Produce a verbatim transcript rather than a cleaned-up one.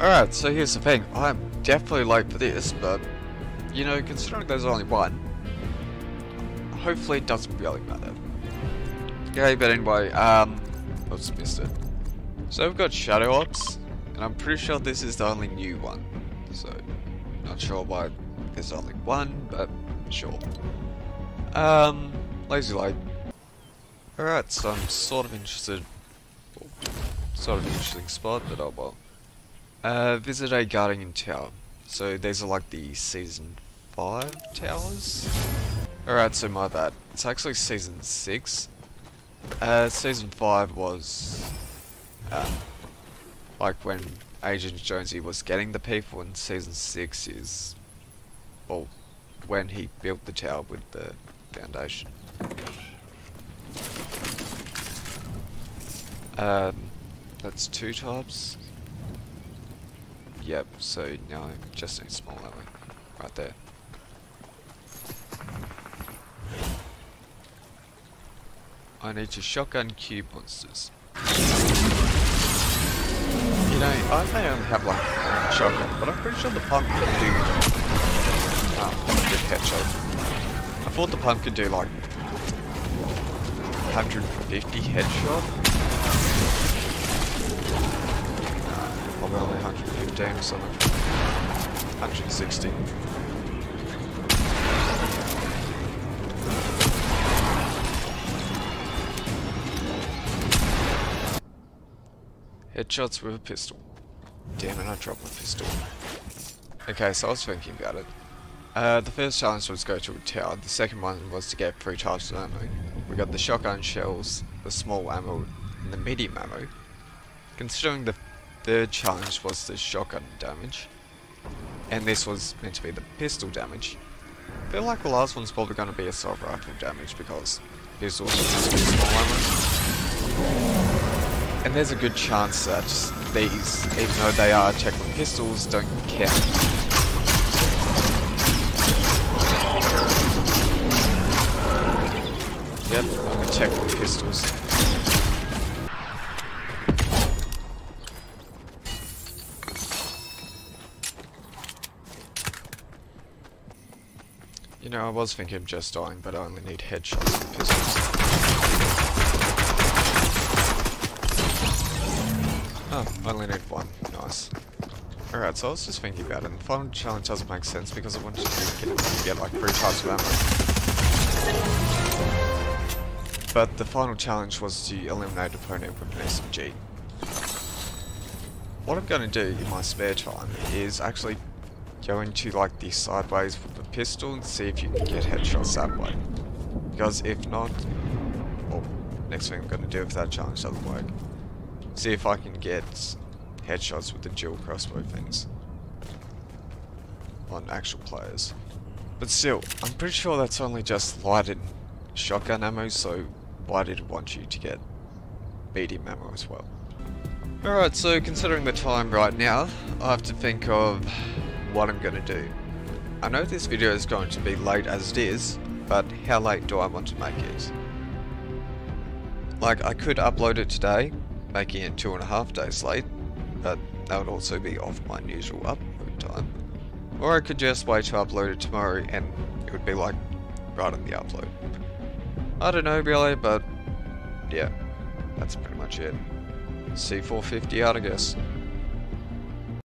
Alright, so here's the thing. I'm definitely late for this, but, you know, considering there's only one, hopefully it doesn't be like that. Okay, but anyway, um, oops, missed it. So we've got Shadow Ops, and I'm pretty sure this is the only new one. So, not sure why there's only one, but sure. Um, Lazy Light. Alright, so I'm sort of interested, well, sort of an interesting spot, but oh well. Uh, visit a Guardian Tower. So these are like the Season five Towers? Alright, so my bad. It's actually Season six. Uh, Season five was, um, like when Agent Jonesy was getting the people, and Season six is, well, when he built the tower with the foundation. Um, that's two types. Yep, so now I just need small that way. Right there. I need to shotgun cube monsters. You know, I may only have like a shotgun, but I'm pretty sure the pump can do um, good headshot. I thought the pump could do like one hundred fifty headshot. Probably only one hundred fifteen or something. one hundred sixty. Headshots with a pistol. Damn it, I dropped my pistol. Okay, so I was thinking about it. Uh, the first challenge was go to a tower. The second one was to get three types of ammo. We got the shotgun shells, the small ammo, and the medium ammo. Considering the third challenge was the shotgun damage, and this was meant to be the pistol damage, I feel like the last one's probably going to be assault rifle damage because pistols are small ammo. And there's a good chance that these, even though they are technically pistols, don't count. Yep, I'm technically pistols. You know, I was thinking of just dying, but I only need headshots and pistols. Oh, I only need one. Nice. Alright, so I was just thinking about it, and the final challenge doesn't make sense because I wanted to get, to get like three types of ammo. But the final challenge was to eliminate opponent with an S M G. What I'm going to do in my spare time is actually go into like the sideways with the pistol and see if you can get headshots that way. Because if not, well, next thing I'm going to do if that challenge doesn't work. See if I can get headshots with the dual crossbow things on actual players. But still, I'm pretty sure that's only just lighted shotgun ammo, so why did it want you to get medium ammo as well? Alright, so considering the time right now, I have to think of what I'm going to do. I know this video is going to be late as it is, but how late do I want to make it? Like, I could upload it today, making it two and a half days late, but that would also be off my usual upload time. Or I could just wait to upload it tomorrow and it would be like right on the upload. I don't know really, but yeah, that's pretty much it. C four fifty Artigas.